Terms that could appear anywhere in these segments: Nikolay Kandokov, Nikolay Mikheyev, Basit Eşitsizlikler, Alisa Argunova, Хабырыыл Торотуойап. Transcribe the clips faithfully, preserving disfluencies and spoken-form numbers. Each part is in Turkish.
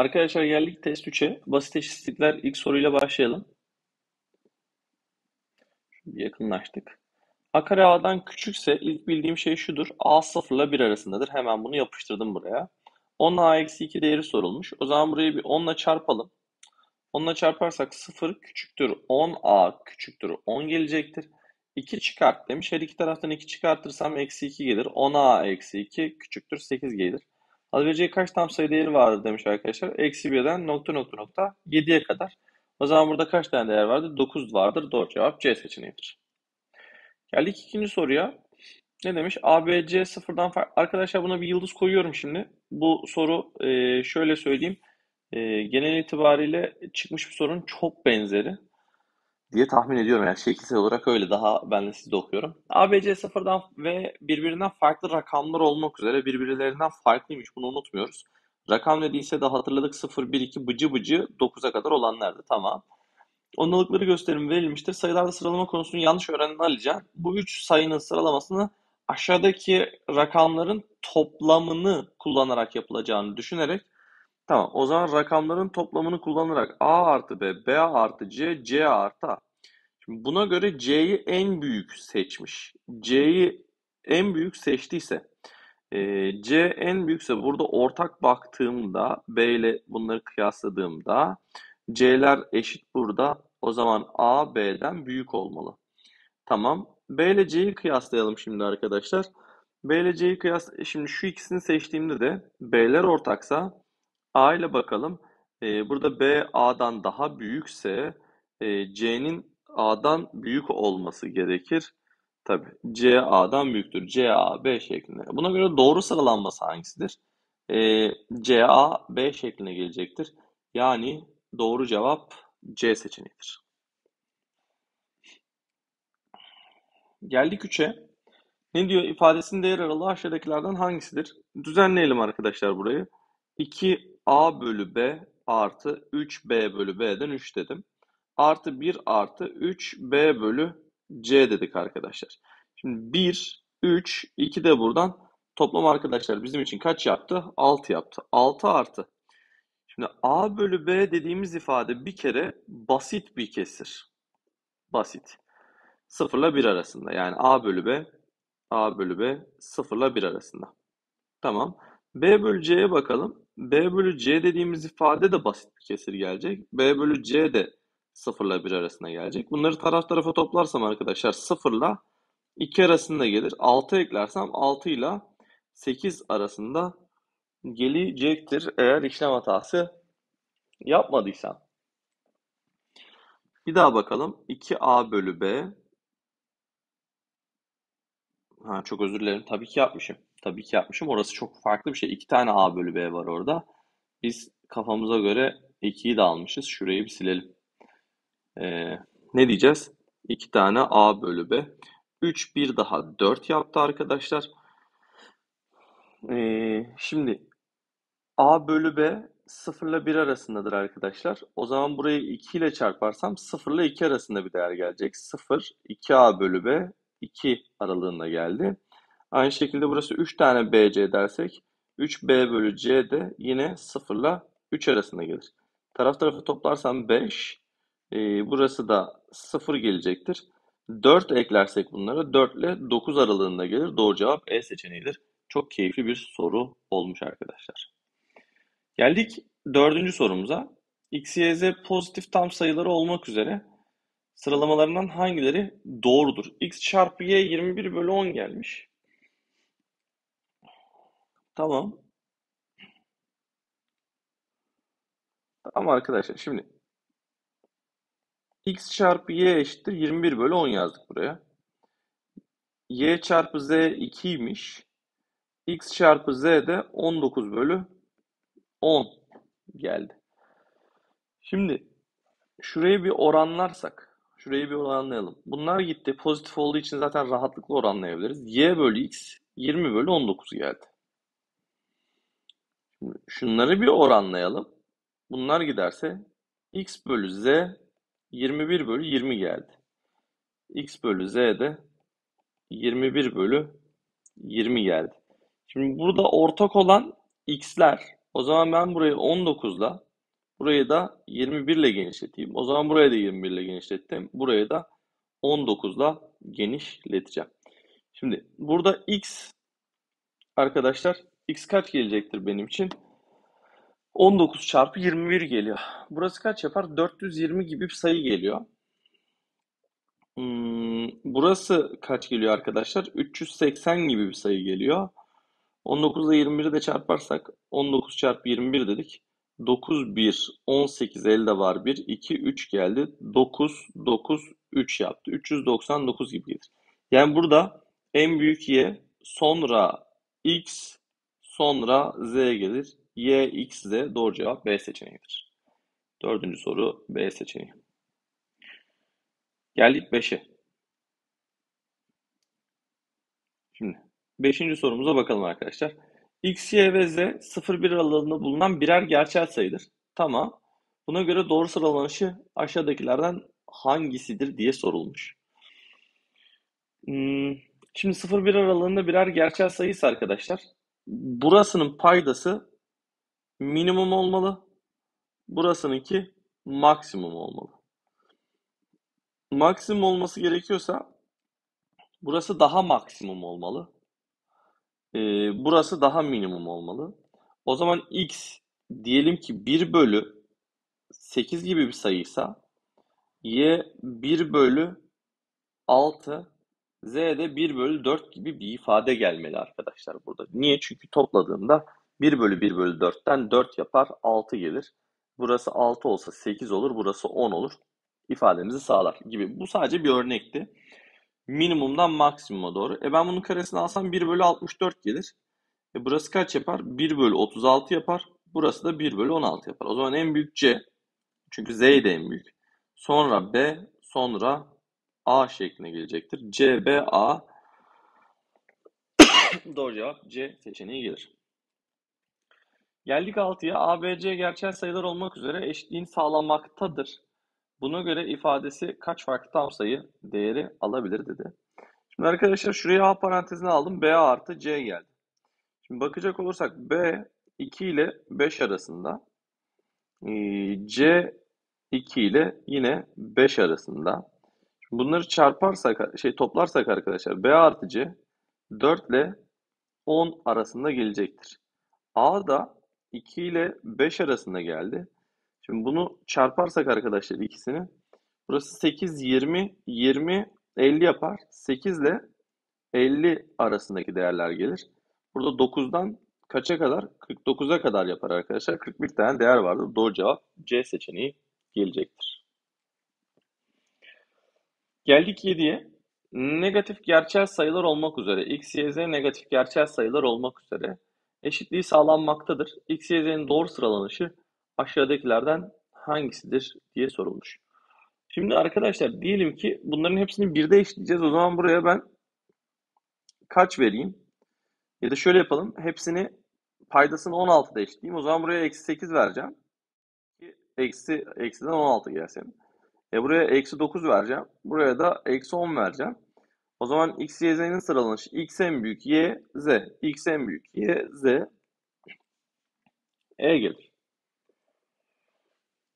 Arkadaşlar geldik test üçe. Basit eşitsizlikler ilk soruyla başlayalım. Şimdi yakınlaştık. A kare A'dan küçükse ilk bildiğim şey şudur. A sıfır ile bir arasındadır. Hemen bunu yapıştırdım buraya. on A eksi iki değeri sorulmuş. O zaman burayı bir on ile çarpalım. on ile çarparsak sıfır küçüktür on A küçüktür on gelecektir. iki çıkart demiş. Her iki taraftan iki çıkartırsam eksi iki gelir. on A eksi iki küçüktür sekiz gelir. Alabileceği kaç tam sayı değeri vardır demiş arkadaşlar. Eksi birden nokta nokta nokta yediye kadar. O zaman burada kaç tane değer vardır? dokuz vardır. Doğru cevap C seçeneğidir. Geldik ikinci soruya. Ne demiş? A B C sıfırdan farklı. Arkadaşlar buna bir yıldız koyuyorum şimdi. Bu soru şöyle söyleyeyim. Genel itibariyle çıkmış bir sorunun çok benzeri diye tahmin ediyorum. Yani şekilsel olarak öyle, daha ben de sizde okuyorum. A B C sıfırdan ve birbirinden farklı rakamlar olmak üzere birbirlerinden farklıymış. Bunu unutmuyoruz. Rakam ne değilse de hatırladık, sıfır, bir, iki, bıcı bıcı dokuza kadar olanlardı. Tamam. Ondalıkları gösterimi verilmiştir. Sayılarda sıralama konusunu yanlış öğrenen Alican, bu üç sayının sıralamasını aşağıdaki rakamların toplamını kullanarak yapılacağını düşünerek, tamam o zaman rakamların toplamını kullanarak A artı B, B artı C, C artı A. Şimdi buna göre C'yi en büyük seçmiş. C'yi en büyük seçtiyse, e, C en büyükse burada ortak baktığımda, B ile bunları kıyasladığımda C'ler eşit burada. O zaman A B'den büyük olmalı. Tamam. B ile C'yi kıyaslayalım şimdi arkadaşlar. B ile C'yi kıyas... Şimdi şu ikisini seçtiğimde de B'ler ortaksa A ile bakalım. Ee, burada B A'dan daha büyükse e, C'nin A'dan büyük olması gerekir. Tabii C A'dan büyüktür. C A B şeklinde. Buna göre doğru sıralanması hangisidir? E, C A B şekline gelecektir. Yani doğru cevap C seçeneğidir. Geldik üçe. Ne diyor? İfadesinin değer aralığı aşağıdakilerden hangisidir? Düzenleyelim arkadaşlar burayı. iki A bölü B artı üç B bölü B'den üç dedim. Artı bir artı üç B bölü C dedik arkadaşlar. Şimdi bir, üç, iki de buradan. Toplam arkadaşlar bizim için kaç yaptı? altı yaptı. altı artı. Şimdi A bölü B dediğimiz ifade bir kere basit bir kesir. Basit. sıfır ile bir arasında. Yani A bölü B, A bölü B sıfır ile bir arasında. Tamam. B bölü C'ye bakalım. B bölü C dediğimiz ifade de basit bir kesir gelecek. B bölü C de sıfır ile bir arasında gelecek. Bunları taraf tarafa toplarsam arkadaşlar sıfır ile iki arasında gelir. altı eklersem altı ile sekiz arasında gelecektir eğer işlem hatası yapmadıysam. Bir daha bakalım. iki A bölü B. Ha, çok özür dilerim. Tabii ki yapmışım. Tabii ki yapmışım. Orası çok farklı bir şey. iki tane A bölü B var orada. Biz kafamıza göre ikiyi de almışız. Şurayı bir silelim. Ee, ne diyeceğiz? iki tane A bölü B. üç, bir daha dört yaptı arkadaşlar. Ee, şimdi A bölü B sıfır ile bir arasındadır arkadaşlar. O zaman burayı iki ile çarparsam sıfır ile iki arasında bir değer gelecek. sıfır, iki A bölü B iki aralığında geldi. Aynı şekilde burası üç tane B C dersek üç B bölü C de yine sıfır ile üç arasında gelir. Taraf tarafı toplarsam beş, e, burası da sıfır gelecektir. dört eklersek bunlara dört ile dokuz aralığında gelir. Doğru cevap E seçeneğidir. Çok keyifli bir soru olmuş arkadaşlar. Geldik dördüncü sorumuza. X, Y, Z pozitif tam sayıları olmak üzere sıralamalarından hangileri doğrudur? X çarpı Y yirmi bir bölü on gelmiş. Tamam. Tamam arkadaşlar şimdi. X çarpı Y eşittir yirmi bir bölü on yazdık buraya. Y çarpı Z ikiymiş. X çarpı Z de on dokuz bölü on geldi. Şimdi şurayı bir oranlarsak, şurayı bir oranlayalım. Bunlar gitti. Pozitif olduğu için zaten rahatlıkla oranlayabiliriz. Y bölü X yirmi bölü on dokuz geldi. Şimdi şunları bir oranlayalım. Bunlar giderse X bölü Z yirmi bir bölü yirmi geldi. X bölü Z de yirmi bir bölü yirmi geldi. Şimdi burada ortak olan x'ler O zaman ben burayı on dokuzla, burayı da yirmi bir ile genişleteyim. O zaman burayı da yirmi bir ile genişlettim. Burayı da on dokuzla genişleteceğim. Şimdi burada x arkadaşlar, x kaç gelecektir benim için? on dokuz çarpı yirmi bir geliyor. Burası kaç yapar? dört yüz yirmi gibi bir sayı geliyor. Hmm, burası kaç geliyor arkadaşlar? üç yüz seksen gibi bir sayı geliyor. on dokuz ile yirmi biri de çarparsak on dokuz çarpı yirmi bir dedik. dokuz, bir, on sekiz elde var. bir, iki, üç geldi. dokuz, dokuz, üç yaptı. üç yüz doksan dokuz gibi gelir. Yani burada en büyük y, sonra x, sonra z gelir. Y, x, z. Doğru cevap B seçeneğidir. Dördüncü soru B seçeneği. Geldik beşe. Şimdi beşinci sorumuza bakalım arkadaşlar. X, y ve z sıfır bir aralığında bulunan birer gerçel sayıdır. Tamam. Buna göre doğru sıralanışı aşağıdakilerden hangisidir diye sorulmuş. Şimdi sıfır bir aralığında birer gerçel sayısı arkadaşlar. Burasının paydası minimum olmalı. Burasınınki maksimum olmalı. Maksimum olması gerekiyorsa burası daha maksimum olmalı. Ee, burası daha minimum olmalı. O zaman x diyelim ki bir bölü sekiz gibi bir sayıysa y bir bölü altı, z de bir bölü dört gibi bir ifade gelmeli arkadaşlar burada. Niye? Çünkü topladığımda bir bölü bir bölü dörtten dört yapar, altı gelir. Burası altı olsa sekiz olur, burası on olur. İfademizi sağlar gibi. Bu sadece bir örnekti. Minimumdan maksimuma doğru. E ben bunun karesini alsam bir bölü altmış dört gelir. E burası kaç yapar? bir bölü otuz altı yapar. Burası da bir bölü on altı yapar. O zaman en büyük C. Çünkü Z de en büyük. Sonra B, sonra A şekline gelecektir. C, B, A. Doğru cevap C seçeneği gelir. Geldik altıya. A, B, C gerçel sayılar olmak üzere eşitliğin sağlanmaktadır. Buna göre ifadesi kaç farklı tam sayı değeri alabilir dedi. Şimdi arkadaşlar şuraya A parantezine aldım. B A artı C geldi. Şimdi bakacak olursak B iki ile beş arasında. C iki ile yine beş arasında. Şimdi bunları çarparsak, şey toplarsak arkadaşlar B artı C dört ile on arasında gelecektir. A da iki ile beş arasında geldi. Şimdi bunu çarparsak arkadaşlar ikisini, burası sekiz, yirmi, yirmi, elli yapar. sekiz ile elli arasındaki değerler gelir. Burada dokuzdan kaça kadar? kırk dokuza kadar yapar arkadaşlar. kırk bir tane değer vardır. Doğru cevap C seçeneği gelecektir. Geldik yediye. Negatif gerçel sayılar olmak üzere. X, Y, Z negatif gerçel sayılar olmak üzere. Eşitliği sağlanmaktadır. X, Y, Z'nin doğru sıralanışı aşağıdakilerden hangisidir diye sorulmuş. Şimdi arkadaşlar diyelim ki bunların hepsini birde eşitleyeceğiz. O zaman buraya ben kaç vereyim? Ya da şöyle yapalım. Hepsini paydasını on altıda eşitleyeyim. O zaman buraya eksi sekiz vereceğim. Eksi, eksiden on altı gelsin. E buraya eksi dokuz vereceğim. Buraya da eksi on vereceğim. O zaman x, y, z'nin sıralanışı x en büyük y, z. X en büyük y, z. E gelir.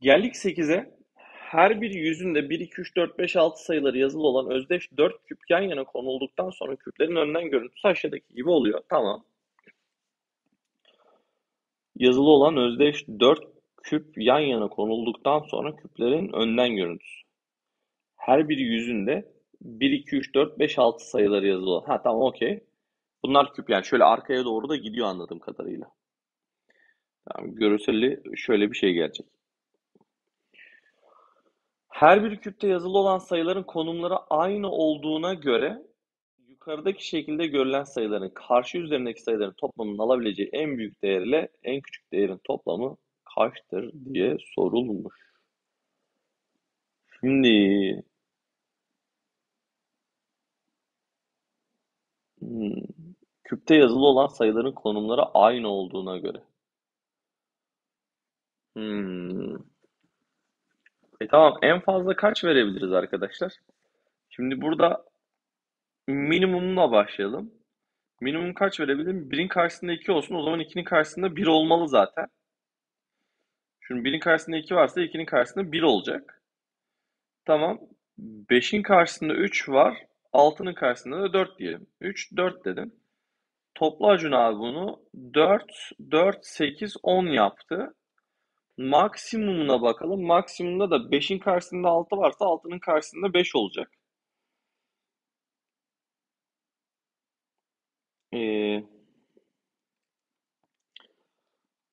Geldik sekize. Her bir yüzünde bir, iki, üç, dört, beş, altı sayıları yazılı olan özdeş dört küp yan yana konulduktan sonra küplerin önden görüntüsü aşağıdaki gibi oluyor. Tamam. Yazılı olan özdeş dört küp yan yana konulduktan sonra küplerin önden görüntüsü. Her bir yüzünde bir, iki, üç, dört, beş, altı sayıları yazılı olan. Ha tamam, okey. Bunlar küp, yani şöyle arkaya doğru da gidiyor anladığım kadarıyla. Tamam, görselli şöyle bir şey gelecek. Her bir küpte yazılı olan sayıların konumları aynı olduğuna göre yukarıdaki şekilde görülen sayıların karşı üzerindeki sayıların toplamının alabileceği en büyük değerle en küçük değerin toplamı kaçtır diye sorulmuş. Şimdi hmm. küpte yazılı olan sayıların konumları aynı olduğuna göre. Hmm. E tamam, en fazla kaç verebiliriz arkadaşlar? Şimdi burada minimumla başlayalım. Minimum kaç verebilirim? birin karşısında iki olsun. O zaman ikinin karşısında bir olmalı zaten. Şimdi birin karşısında iki varsa ikinin karşısında bir olacak. Tamam. beşin karşısında üç var. altının karşısında da dört diyelim. üç, dört dedim. Topla Acun abi bunu. dört, dört, sekiz, on yaptı. Maksimumuna bakalım. Maksimumda da beşin karşısında altı varsa altının karşısında beş olacak. Ee,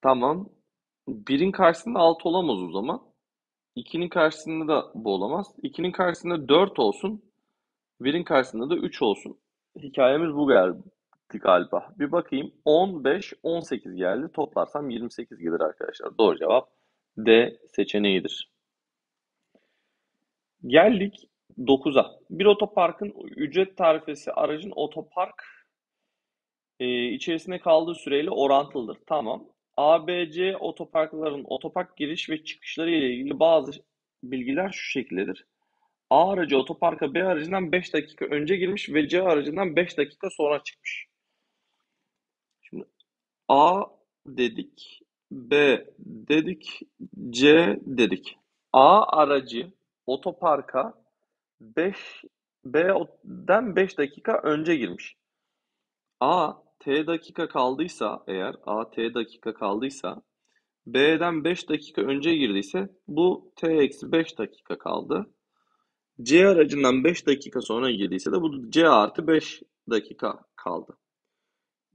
tamam. birin karşısında altı olamaz o zaman. ikinin karşısında da bu olamaz. ikinin karşısında dört olsun. birin karşısında da üç olsun. Hikayemiz bu geldi galiba. Bir bakayım. on, beş, on sekiz geldi. Toplarsam yirmi sekiz gelir arkadaşlar. Doğru cevap D seçeneğidir. Geldik dokuza. Bir otoparkın ücret tarifesi aracın otopark e, içerisinde kaldığı süreyle orantılıdır. Tamam. A B C otoparkların otopark giriş ve çıkışları ile ilgili bazı bilgiler şu şekildedir. A aracı otoparka B aracından beş dakika önce girmiş ve C aracından beş dakika sonra çıkmış. Şimdi A dedik, B dedik, C dedik. A aracı otoparka beş B'den beş dakika önce girmiş. A T dakika kaldıysa eğer A T dakika kaldıysa B'den beş dakika önce girdiyse bu T eksi beş dakika kaldı. C aracından beş dakika sonra girdiyse de bu C artı beş dakika kaldı.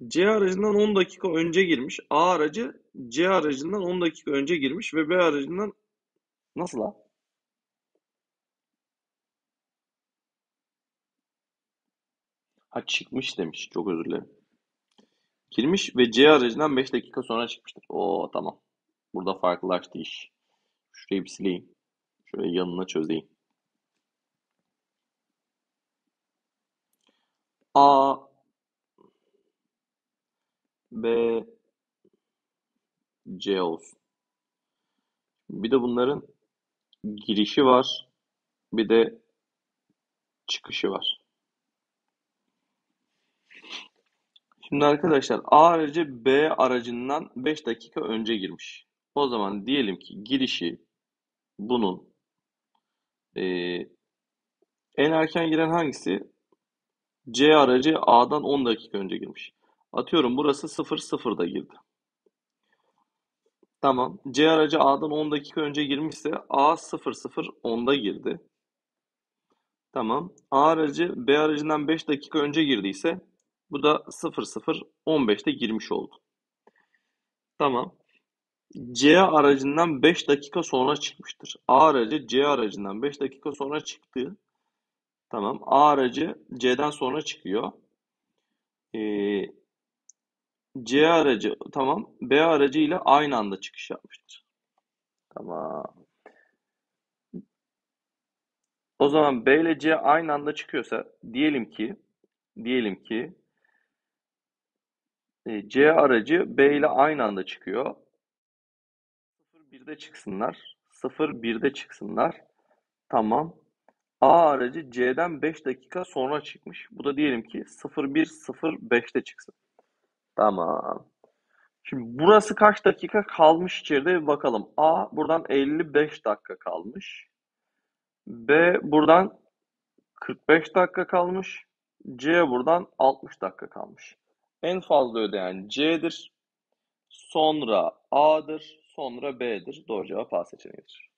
C aracından on dakika önce girmiş. A aracı C aracından on dakika önce girmiş ve B aracından nasıl ha? Ha çıkmış demiş. Çok özür dilerim. Girmiş ve C aracından beş dakika sonra çıkmıştır. Oo tamam. Burada farklılaştı iş. Şurayı bir sileyim. Şöyle yanına çözeyim. A, B, C olsun. Bir de bunların girişi var. Bir de çıkışı var. Şimdi arkadaşlar A aracı B aracından beş dakika önce girmiş. O zaman diyelim ki girişi bunun e, en erken giren hangisi? C aracı A'dan on dakika önce girmiş. Atıyorum burası sıfır sıfırda girdi. Tamam. C aracı A'dan on dakika önce girmişse A sıfır sıfır onda girdi. Tamam. A aracı B aracından beş dakika önce girdiyse bu da sıfır sıfır on beşte girmiş oldu. Tamam. C aracından beş dakika sonra çıkmıştır. A aracı C aracından beş dakika sonra çıktı. Tamam. A aracı C'den sonra çıkıyor. Ee, C aracı tamam. B aracı ile aynı anda çıkış yapmıştır. Tamam. O zaman B ile C aynı anda çıkıyorsa diyelim ki diyelim ki C aracı B ile aynı anda çıkıyor. sıfır birde çıksınlar. sıfır birde çıksınlar. Tamam. A aracı C'den beş dakika sonra çıkmış. Bu da diyelim ki sıfır bir sıfır beşte çıksın. Tamam. Şimdi burası kaç dakika kalmış içeride bir bakalım. A buradan elli beş dakika kalmış. B buradan kırk beş dakika kalmış. C buradan altmış dakika kalmış. En fazla ödeyen C'dir. Sonra A'dır. Sonra B'dir. Doğru cevap A seçeneğidir.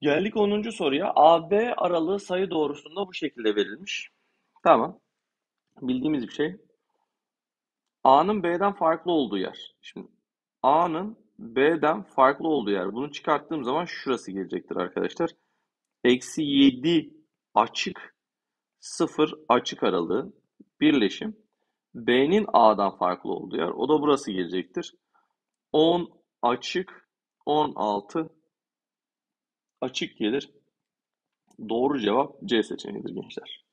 Geldik onuncu soruya. A B aralığı sayı doğrusunda bu şekilde verilmiş. Tamam. Bildiğimiz bir şey. A'nın B'den farklı olduğu yer. Şimdi A'nın B'den farklı olduğu yer. Bunu çıkarttığım zaman şurası gelecektir arkadaşlar. Eksi yedi açık sıfır açık aralığı birleşim. B'nin A'dan farklı olduğu yer. O da burası gelecektir. on açık on altı açık gelir. Doğru cevap C seçeneğidir gençler.